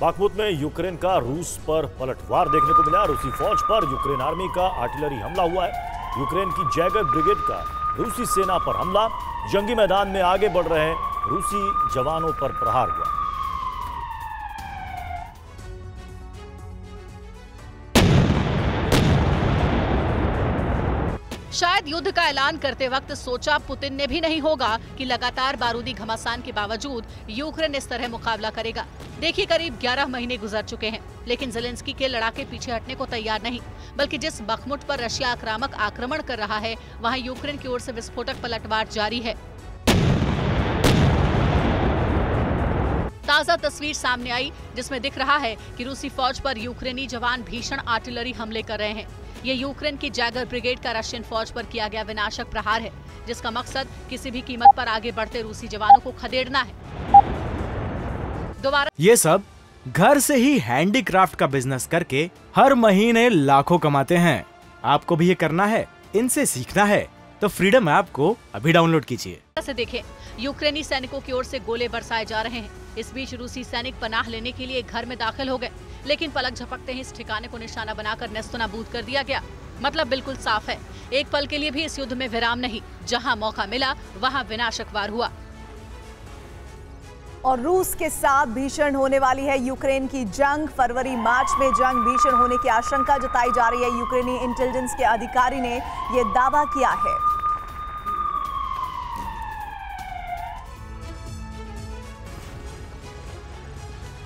Bakhmut में Ukraine का रूस पर पलटवार देखने को मिला। रूसी फौज पर यूक्रेन आर्मी का आर्टिलरी हमला हुआ है। यूक्रेन की जैगर ब्रिगेड का रूसी सेना पर हमला। जंगी मैदान में आगे बढ़ रहे रूसी जवानों पर प्रहार हुआ। शायद युद्ध का ऐलान करते वक्त सोचा पुतिन ने भी नहीं होगा कि लगातार बारूदी घमासान के बावजूद यूक्रेन इस तरह मुकाबला करेगा। देखिए, करीब 11 महीने गुजर चुके हैं, लेकिन ज़ेलेंस्की के लड़ाके पीछे हटने को तैयार नहीं, बल्कि जिस बखमुट पर रशिया आक्रामक आक्रमण कर रहा है, वहां यूक्रेन की ओर से विस्फोटक पलटवार जारी है। ताजा तस्वीर सामने आई जिसमें दिख रहा है कि रूसी फौज पर यूक्रेनी जवान भीषण आर्टिलरी हमले कर रहे हैं। ये यूक्रेन की जैगर ब्रिगेड का रशियन फौज पर किया गया विनाशक प्रहार है, जिसका मकसद किसी भी कीमत पर आगे बढ़ते रूसी जवानों को खदेड़ना है। दोबारा ये सब घर से ही हैंडीक्राफ्ट का बिजनेस करके हर महीने लाखों कमाते हैं। आपको भी ये करना है, इनसे सीखना है तो फ्रीडम ऐप को अभी डाउनलोड कीजिए। ऐसे देखें, यूक्रेनी सैनिकों की ओर से गोले बरसाए जा रहे हैं। इस बीच रूसी सैनिक पनाह लेने के लिए घर में दाखिल हो गए, लेकिन पलक झपकते ही इस ठिकाने को निशाना बनाकर नेस्तनाबूद कर दिया गया। मतलब बिल्कुल साफ है, एक पल के लिए भी इस युद्ध में विराम नहीं। जहां मौका मिला वहां विनाशक वार हुआ। और रूस के साथ भीषण होने वाली है यूक्रेन की जंग। फरवरी मार्च में जंग भीषण होने की आशंका जताई जा रही है। यूक्रेनी इंटेलिजेंस के अधिकारी ने यह दावा किया है।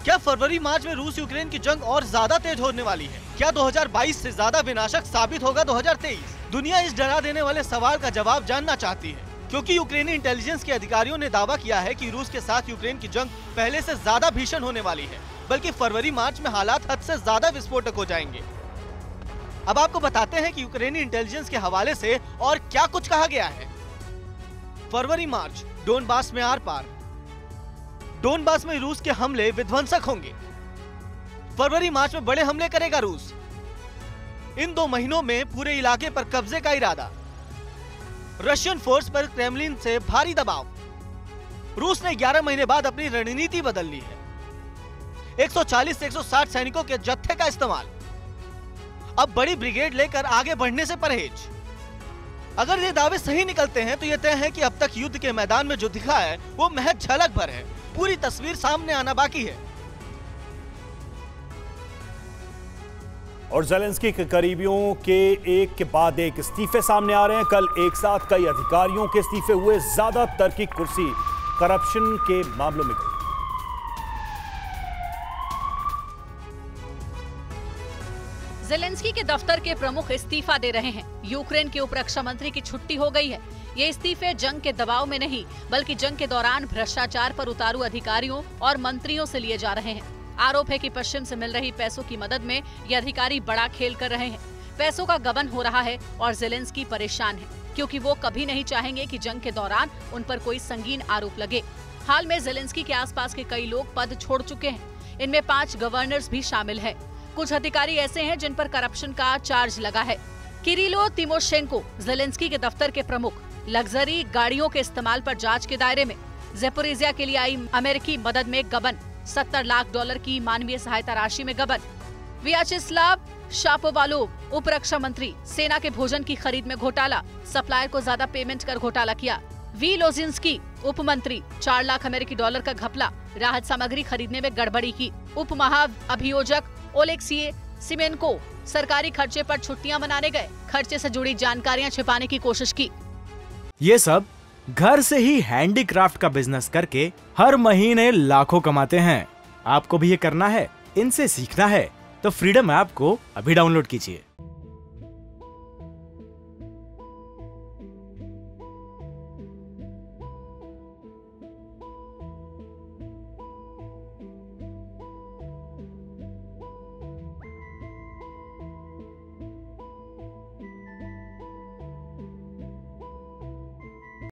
क्या फरवरी मार्च में रूस यूक्रेन की जंग और ज्यादा तेज होने वाली है? क्या 2022 से ज्यादा विनाशक साबित होगा 2023? दुनिया इस डरा देने वाले सवाल का जवाब जानना चाहती है, क्योंकि यूक्रेनी इंटेलिजेंस के अधिकारियों ने दावा किया है कि रूस के साथ यूक्रेन की जंग पहले से ज्यादा भीषण होने वाली है, बल्कि फरवरी मार्च में हालात हद से ज्यादा विस्फोटक हो जाएंगे। अब आपको बताते हैं कि यूक्रेनी इंटेलिजेंस के हवाले से और क्या कुछ कहा गया है। फरवरी मार्च, डोनबास में आर पार। डोनबास में रूस के हमले विध्वंसक होंगे। फरवरी मार्च में बड़े हमले करेगा रूस। इन दो महीनों में पूरे इलाके पर कब्जे का इरादा। रशियन फोर्स पर क्रेमलिन से भारी दबाव। रूस ने 11 महीने बाद अपनी रणनीति बदल ली है। 140 से 160 सैनिकों के जत्थे का इस्तेमाल। अब बड़ी ब्रिगेड लेकर आगे बढ़ने से परहेज। अगर ये दावे सही निकलते हैं तो यह तय है कि अब तक युद्ध के मैदान में जो दिखा है वो महज झलक भर है। पूरी तस्वीर सामने आना बाकी है। और ज़ेलेंस्की के करीबियों के एक के बाद एक इस्तीफे सामने आ रहे हैं। कल एक साथ कई अधिकारियों के इस्तीफे हुए। ज्यादातर की कुर्सी करप्शन के मामलों में। ज़ेलेंस्की के दफ्तर के प्रमुख इस्तीफा दे रहे हैं। यूक्रेन के उप रक्षा मंत्री की छुट्टी हो गई है। ये इस्तीफे जंग के दबाव में नहीं, बल्कि जंग के दौरान भ्रष्टाचार पर उतारू अधिकारियों और मंत्रियों से लिए जा रहे हैं। आरोप है कि पश्चिम से मिल रही पैसों की मदद में ये अधिकारी बड़ा खेल कर रहे हैं। पैसों का गबन हो रहा है और ज़ेलेंस्की परेशान है, क्योंकि वो कभी नहीं चाहेंगे कि जंग के दौरान उन पर कोई संगीन आरोप लगे। हाल में ज़ेलेंस्की के आसपास के कई लोग पद छोड़ चुके हैं। इनमें 5 गवर्नर्स भी शामिल है। कुछ अधिकारी ऐसे हैं जिन पर करप्शन का चार्ज लगा है। किरिलो तिमोशेंको ज़ेलेंस्की के दफ्तर के प्रमुख। लग्जरी गाड़ियों के इस्तेमाल पर जांच के दायरे में। ज़ेपोरिजिया के लिए आई अमेरिकी मदद में गबन। $70 लाख की मानवीय सहायता राशि में गबन। व्याचेस्लाव शापोवालोव उप रक्षा मंत्री। सेना के भोजन की खरीद में घोटाला। सप्लायर को ज्यादा पेमेंट कर घोटाला किया। वी लोजिंस्की उप मंत्री। $4 लाख अमेरिकी डॉलर का घपला। राहत सामग्री खरीदने में गड़बड़ी की। उप महाअभियोजक ओलेक्सी सिमेनको सरकारी खर्चे पर छुट्टियां मनाने गए। खर्चे से जुड़ी जानकारियां छिपाने की कोशिश की। ये सब घर से ही हैंडीक्राफ्ट का बिजनेस करके हर महीने लाखों कमाते हैं। आपको भी ये करना है, इनसे सीखना है तो फ्रीडम ऐप को अभी डाउनलोड कीजिए।